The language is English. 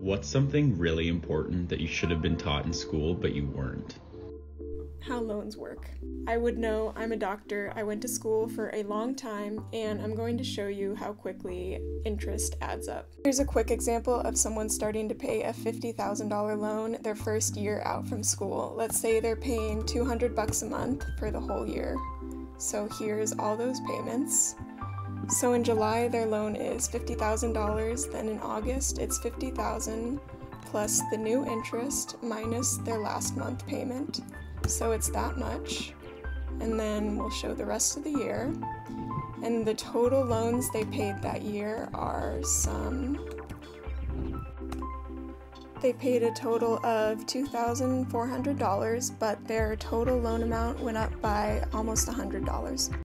What's something really important that you should have been taught in school but you weren't? How loans work. I would know. I'm a doctor. I went to school for a long time, and I'm going to show you how quickly interest adds up. Here's a quick example of someone starting to pay a $50,000 loan their first year out from school. Let's say they're paying $200 a month for the whole year. So here's all those payments. So in July, their loan is $50,000. Then in August, it's $50,000 plus the new interest minus their last month payment. So it's that much, and then we'll show the rest of the year, and the total loans they paid that year are they paid a total of $2,400, but their total loan amount went up by almost $100.